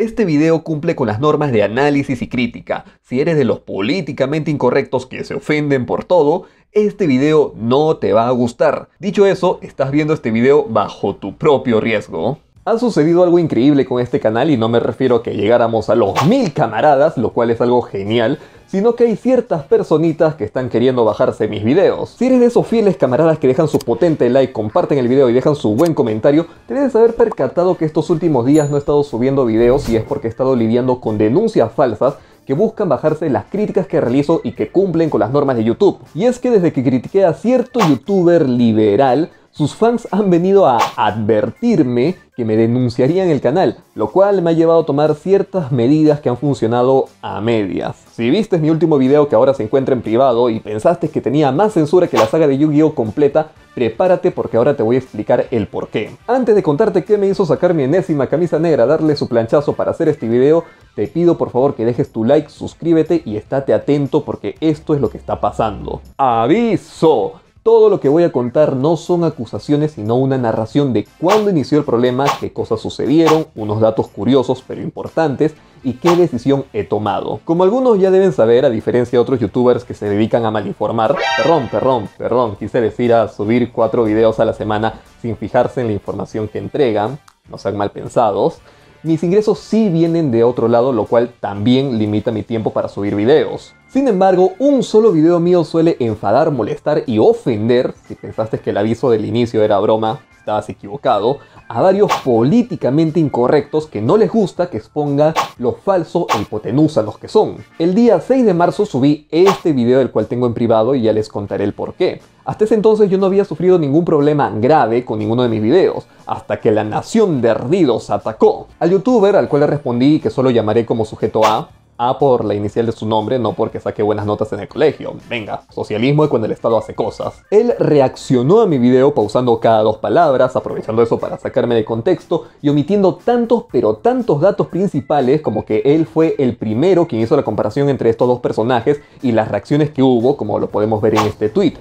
Este video cumple con las normas de análisis y crítica. Si eres de los políticamente incorrectos que se ofenden por todo, este video no te va a gustar. Dicho eso, estás viendo este video bajo tu propio riesgo. Ha sucedido algo increíble con este canal y no me refiero a que llegáramos a los 1000 camaradas, lo cual es algo genial, sino que hay ciertas personitas que están queriendo bajarse mis videos. Si eres de esos fieles camaradas que dejan su potente like, comparten el video y dejan su buen comentario, te debes haber percatado que estos últimos días no he estado subiendo videos y es porque he estado lidiando con denuncias falsas que buscan bajarse las críticas que realizo y que cumplen con las normas de YouTube. Y es que desde que critiqué a cierto youtuber liberal, sus fans han venido a advertirme que me denunciarían el canal, lo cual me ha llevado a tomar ciertas medidas que han funcionado a medias. Si viste mi último video que ahora se encuentra en privado y pensaste que tenía más censura que la saga de Yu-Gi-Oh completa, prepárate porque ahora te voy a explicar el porqué. Antes de contarte qué me hizo sacar mi enésima camisa negra, darle su planchazo para hacer este video, te pido por favor que dejes tu like, suscríbete y estate atento porque esto es lo que está pasando. ¡Aviso! Todo lo que voy a contar no son acusaciones, sino una narración de cuándo inició el problema, qué cosas sucedieron, unos datos curiosos pero importantes y qué decisión he tomado. Como algunos ya deben saber, a diferencia de otros youtubers que se dedican a malinformar, perdón, quise decir a subir 4 videos a la semana sin fijarse en la información que entregan, no sean mal pensados, mis ingresos sí vienen de otro lado, lo cual también limita mi tiempo para subir videos. Sin embargo, un solo video mío suele enfadar, molestar y ofender, si pensaste que el aviso del inicio era broma, estabas equivocado, a varios políticamente incorrectos que no les gusta que exponga lo falso e hipotenúsanos que son. El día 6 de marzo subí este video, el cual tengo en privado y ya les contaré el porqué. Hasta ese entonces yo no había sufrido ningún problema grave con ninguno de mis videos, hasta que la nación de Erdidos atacó al youtuber, al cual le respondí que solo llamaré como sujeto A por la inicial de su nombre, no porque saque buenas notas en el colegio. Venga, socialismo es cuando el Estado hace cosas. Él reaccionó a mi video pausando cada 2 palabras, aprovechando eso para sacarme de contexto y omitiendo tantos pero tantos datos principales como que él fue el primero quien hizo la comparación entre estos dos personajes y las reacciones que hubo, como lo podemos ver en este tweet.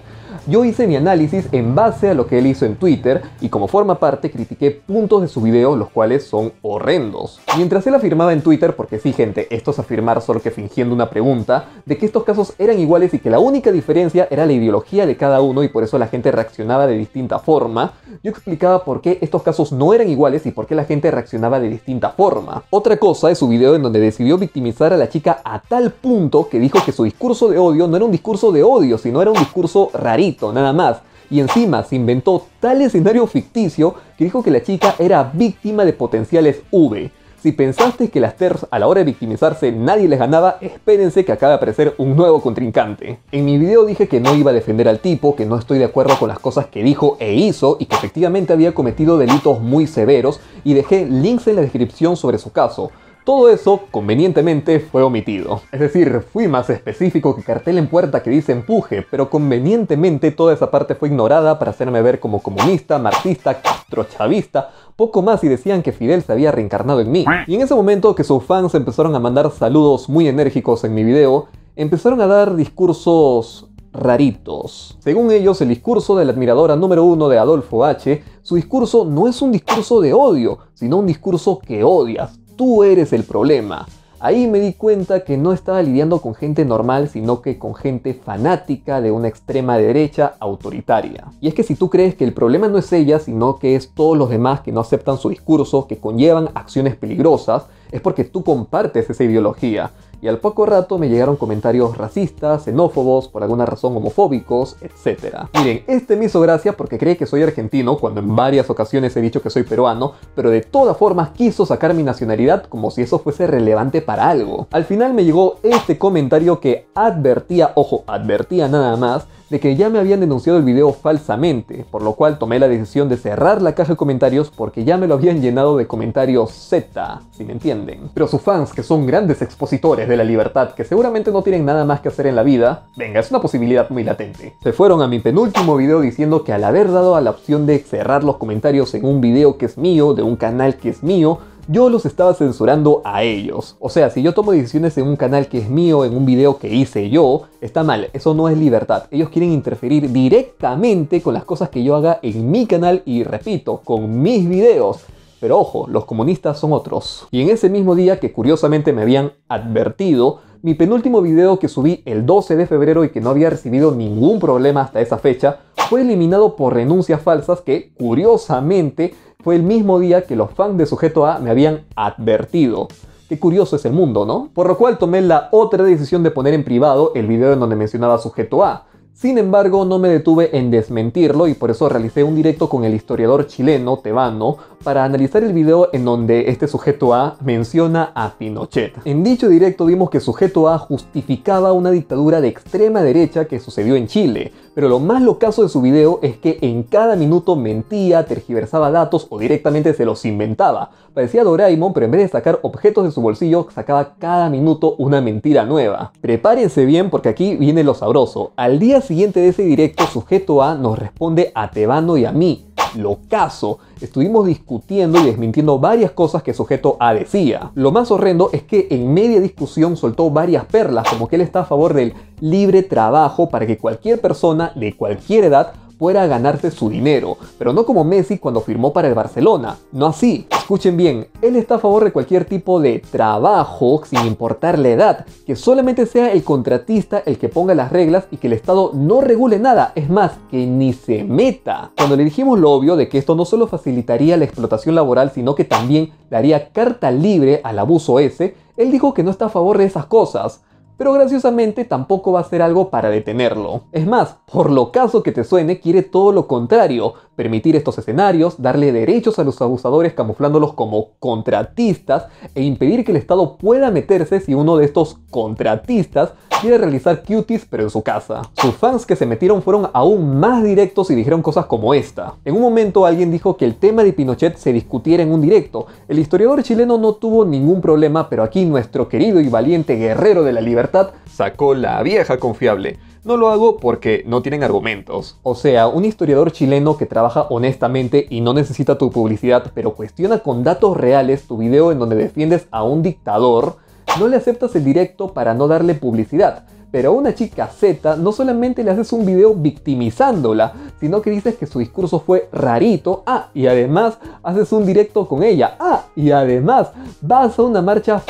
Yo hice mi análisis en base a lo que él hizo en Twitter y como forma parte critiqué puntos de sus videos los cuales son horrendos. Mientras él afirmaba en Twitter, porque sí gente, esto es afirmar solo que fingiendo una pregunta, de que estos casos eran iguales y que la única diferencia era la ideología de cada uno y por eso la gente reaccionaba de distinta forma, yo explicaba por qué estos casos no eran iguales y por qué la gente reaccionaba de distinta forma. Otra cosa es su video en donde decidió victimizar a la chica a tal punto que dijo que su discurso de odio no era un discurso de odio, sino era un discurso rarito, nada más, y encima se inventó tal escenario ficticio que dijo que la chica era víctima de potenciales V. Si pensaste que las TERFs a la hora de victimizarse nadie les ganaba, espérense que acaba de aparecer un nuevo contrincante. En mi video dije que no iba a defender al tipo, que no estoy de acuerdo con las cosas que dijo e hizo y que efectivamente había cometido delitos muy severos y dejé links en la descripción sobre su caso. Todo eso, convenientemente, fue omitido. Es decir, fui más específico que cartel en puerta que dice empuje, pero convenientemente toda esa parte fue ignorada para hacerme ver como comunista, marxista, castrochavista, poco más y decían que Fidel se había reencarnado en mí. Y en ese momento que sus fans empezaron a mandar saludos muy enérgicos en mi video, empezaron a dar discursos raritos. Según ellos, el discurso de la admiradora número 1 de Adolfo H, su discurso no es un discurso de odio, sino un discurso que odias. Tú eres el problema. Ahí me di cuenta que no estaba lidiando con gente normal, sino que con gente fanática de una extrema derecha autoritaria. Y es que si tú crees que el problema no es ella, sino que es todos los demás que no aceptan su discurso, que conllevan acciones peligrosas, es porque tú compartes esa ideología. Y al poco rato me llegaron comentarios racistas, xenófobos, por alguna razón homofóbicos, etc. Miren, este me hizo gracia porque cree que soy argentino, cuando en varias ocasiones he dicho que soy peruano, pero de todas formas quiso sacar mi nacionalidad como si eso fuese relevante para algo. Al final me llegó este comentario que advertía, ojo, advertía nada más, de que ya me habían denunciado el video falsamente, por lo cual tomé la decisión de cerrar la caja de comentarios porque ya me lo habían llenado de comentarios Z, si me entienden. Pero sus fans, que son grandes expositores de la libertad, que seguramente no tienen nada más que hacer en la vida, venga, es una posibilidad muy latente, se fueron a mi penúltimo video diciendo que al haber dado a la opción de cerrar los comentarios en un video que es mío, de un canal que es mío, yo los estaba censurando a ellos. O sea, si yo tomo decisiones en un canal que es mío, en un video que hice yo, está mal, eso no es libertad. Ellos quieren interferir directamente con las cosas que yo haga en mi canal y, repito, con mis videos. Pero ojo, los comunistas son otros. Y en ese mismo día que curiosamente me habían advertido, mi penúltimo video que subí el 12 de febrero y que no había recibido ningún problema hasta esa fecha, fue eliminado por renuncias falsas que, curiosamente, fue el mismo día que los fans de Sujeto A me habían advertido. Qué curioso es el mundo, ¿no? Por lo cual tomé la otra decisión de poner en privado el video en donde mencionaba Sujeto A. Sin embargo, no me detuve en desmentirlo y por eso realicé un directo con el historiador chileno Tebano para analizar el video en donde este Sujeto A menciona a Pinochet. En dicho directo vimos que Sujeto A justificaba una dictadura de extrema derecha que sucedió en Chile, pero lo más locazo de su video es que en cada minuto mentía, tergiversaba datos o directamente se los inventaba. Parecía Doraemon, pero en vez de sacar objetos de su bolsillo, sacaba cada minuto una mentira nueva. Prepárense bien porque aquí viene lo sabroso. Al día siguiente de ese directo, Sujeto A nos responde a Tebano y a mí. Locazo. Estuvimos discutiendo y desmintiendo varias cosas que Sujeto A decía. Lo más horrendo es que en media discusión soltó varias perlas, como que él está a favor del libre trabajo para que cualquier persona de cualquier edad pueda ganarse su dinero, pero no como Messi cuando firmó para el Barcelona, no así. Escuchen bien, él está a favor de cualquier tipo de trabajo sin importar la edad, que solamente sea el contratista el que ponga las reglas y que el Estado no regule nada, es más, que ni se meta. Cuando le dijimos lo obvio de que esto no solo facilitaría la explotación laboral, sino que también le haría carta libre al abuso ese, él dijo que no está a favor de esas cosas. Pero graciosamente tampoco va a hacer algo para detenerlo. Es más, por lo caso que te suene, quiere todo lo contrario, permitir estos escenarios, darle derechos a los abusadores camuflándolos como contratistas e impedir que el Estado pueda meterse si uno de estos contratistas quiere realizar cuties pero en su casa. Sus fans que se metieron fueron aún más directos y dijeron cosas como esta. En un momento alguien dijo que el tema de Pinochet se discutiera en un directo. El historiador chileno no tuvo ningún problema, pero aquí nuestro querido y valiente guerrero de la libertad sacó la vieja confiable. No lo hago porque no tienen argumentos. O sea, un historiador chileno que trabaja honestamente y no necesita tu publicidad, pero cuestiona con datos reales tu video en donde defiendes a un dictador, no le aceptas el directo para no darle publicidad. Pero a una chica Z no solamente le haces un video victimizándola, sino que dices que su discurso fue rarito, y además haces un directo con ella, y además vas a una marcha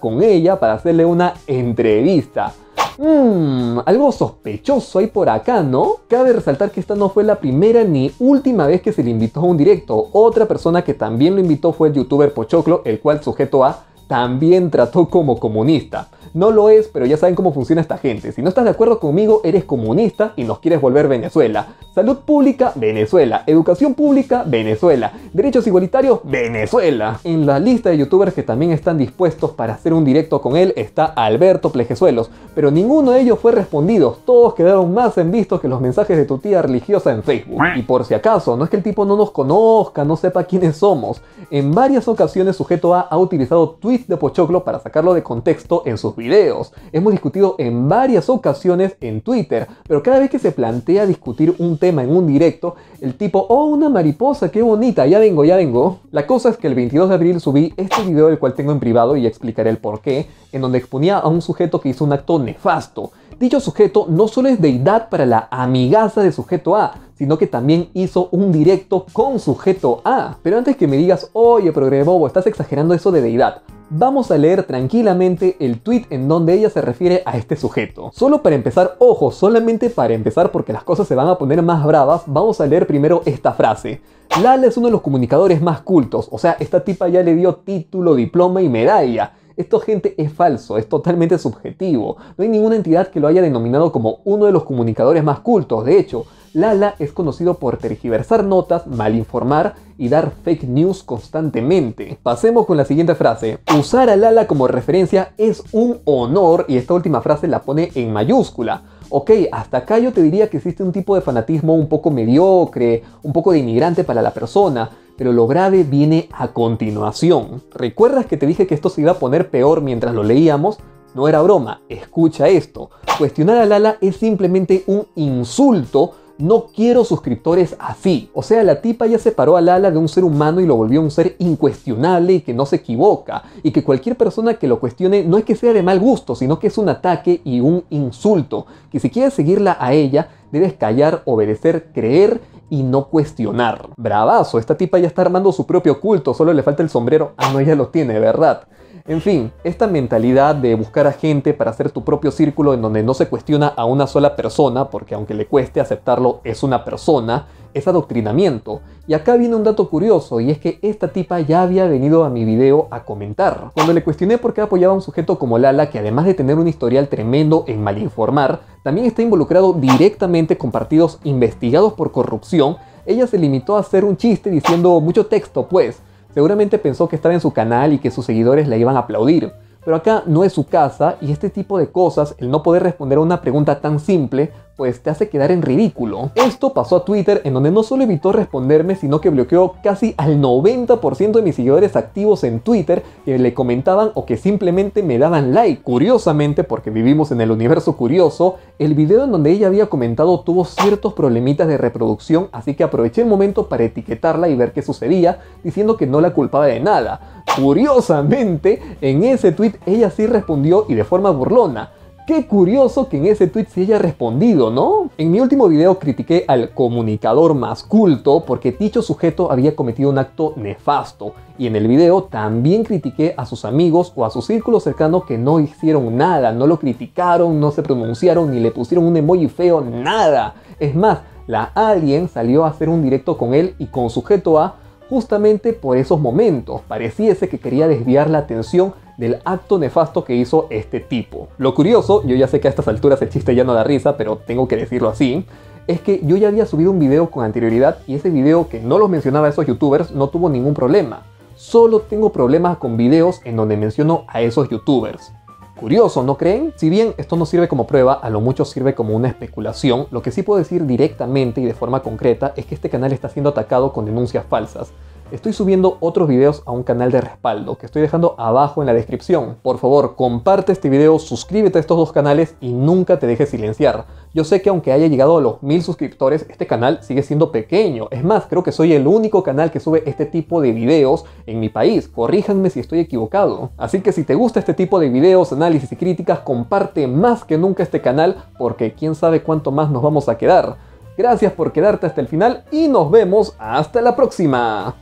con ella para hacerle una entrevista. Algo sospechoso hay por acá, ¿no? Cabe resaltar que esta no fue la primera ni última vez que se le invitó a un directo. Otra persona que también lo invitó fue el youtuber Pochoclo, el cual Sujeto A también trató como comunista. No lo es, pero ya saben cómo funciona esta gente. Si no estás de acuerdo conmigo, eres comunista y nos quieres volver Venezuela. Salud pública, Venezuela. Educación pública, Venezuela. Derechos igualitarios, Venezuela. En la lista de youtubers que también están dispuestos para hacer un directo con él está Alberto Plejezuelos, pero ninguno de ellos fue respondido. Todos quedaron más en vistos que los mensajes de tu tía religiosa en Facebook. Y por si acaso, no es que el tipo no nos conozca, no sepa quiénes somos. En varias ocasiones Sujeto A ha utilizado tweets de Pochoclo para sacarlo de contexto en sus videos. Hemos discutido en varias ocasiones en Twitter, pero cada vez que se plantea discutir un tema en un directo, el tipo, oh, una mariposa, qué bonita, ya vengo, ya vengo. La cosa es que el 22 de abril subí este video, el cual tengo en privado y ya explicaré el porqué, en donde exponía a un sujeto que hizo un acto nefasto. Dicho sujeto no solo es deidad para la amigaza de Sujeto A, sino que también hizo un directo con Sujeto A. Pero antes que me digas, oye, progrebobo, estás exagerando eso de deidad, vamos a leer tranquilamente el tweet en donde ella se refiere a este sujeto. Solo para empezar, ojo, solamente para empezar porque las cosas se van a poner más bravas, vamos a leer primero esta frase. Lala es uno de los comunicadores más cultos, o sea, esta tipa ya le dio título, diploma y medalla. Esto, gente, es falso, es totalmente subjetivo. No hay ninguna entidad que lo haya denominado como uno de los comunicadores más cultos. De hecho, Lala es conocido por tergiversar notas, malinformar y dar fake news constantemente. Pasemos con la siguiente frase. Usar a Lala como referencia es un honor, y esta última frase la pone en mayúscula. Ok, hasta acá yo te diría que existe un tipo de fanatismo un poco mediocre, un poco de inmigrante para la persona. Pero lo grave viene a continuación. ¿Recuerdas que te dije que esto se iba a poner peor mientras lo leíamos? No era broma, escucha esto. Cuestionar a Lala es simplemente un insulto. No quiero suscriptores así. O sea, la tipa ya separó a Lala de un ser humano y lo volvió un ser incuestionable y que no se equivoca. Y que cualquier persona que lo cuestione no es que sea de mal gusto, sino que es un ataque y un insulto. Que si quieres seguirla a ella, debes callar, obedecer, creer y no cuestionar. Bravazo, esta tipa ya está armando su propio culto, solo le falta el sombrero. Ah, no, ya lo tiene, ¿verdad? En fin, esta mentalidad de buscar a gente para hacer tu propio círculo en donde no se cuestiona a una sola persona, porque aunque le cueste aceptarlo, es una persona, es adoctrinamiento. Y acá viene un dato curioso, y es que esta tipa ya había venido a mi video a comentar. Cuando le cuestioné por qué apoyaba a un sujeto como Lala, que además de tener un historial tremendo en malinformar, también está involucrado directamente con partidos investigados por corrupción, ella se limitó a hacer un chiste diciendo mucho texto, pues. Seguramente pensó que estaba en su canal y que sus seguidores la iban a aplaudir. Pero acá no es su casa y este tipo de cosas, el no poder responder a una pregunta tan simple, pues te hace quedar en ridículo. Esto pasó a Twitter, en donde no solo evitó responderme, sino que bloqueó casi al 90% de mis seguidores activos en Twitter que le comentaban o que simplemente me daban like. Curiosamente, porque vivimos en el universo curioso, el video en donde ella había comentado tuvo ciertos problemitas de reproducción, así que aproveché el momento para etiquetarla y ver qué sucedía, diciendo que no la culpaba de nada. Curiosamente, en ese tweet ella sí respondió y de forma burlona. Qué curioso que en ese tweet se haya respondido, ¿no? En mi último video critiqué al comunicador más culto porque dicho sujeto había cometido un acto nefasto. Y en el video también critiqué a sus amigos o a su círculo cercano que no hicieron nada, no lo criticaron, no se pronunciaron, ni le pusieron un emoji feo, nada. Es más, la alien salió a hacer un directo con él y con sujeto A justamente por esos momentos. Pareciese que quería desviar la atención del acto nefasto que hizo este tipo. Lo curioso, yo ya sé que a estas alturas el chiste ya no da risa, pero tengo que decirlo así, es que yo ya había subido un video con anterioridad y ese video, que no los mencionaba a esos youtubers, no tuvo ningún problema. Solo tengo problemas con videos en donde menciono a esos youtubers. Curioso, ¿no creen? Si bien esto no sirve como prueba, a lo mucho sirve como una especulación, lo que sí puedo decir directamente y de forma concreta es que este canal está siendo atacado con denuncias falsas. Estoy subiendo otros videos a un canal de respaldo que estoy dejando abajo en la descripción. Por favor, comparte este video, suscríbete a estos dos canales y nunca te dejes silenciar. Yo sé que aunque haya llegado a los 1000 suscriptores, este canal sigue siendo pequeño. Es más, creo que soy el único canal que sube este tipo de videos en mi país. Corríjanme si estoy equivocado. Así que si te gusta este tipo de videos, análisis y críticas, comparte más que nunca este canal porque quién sabe cuánto más nos vamos a quedar. Gracias por quedarte hasta el final y nos vemos hasta la próxima.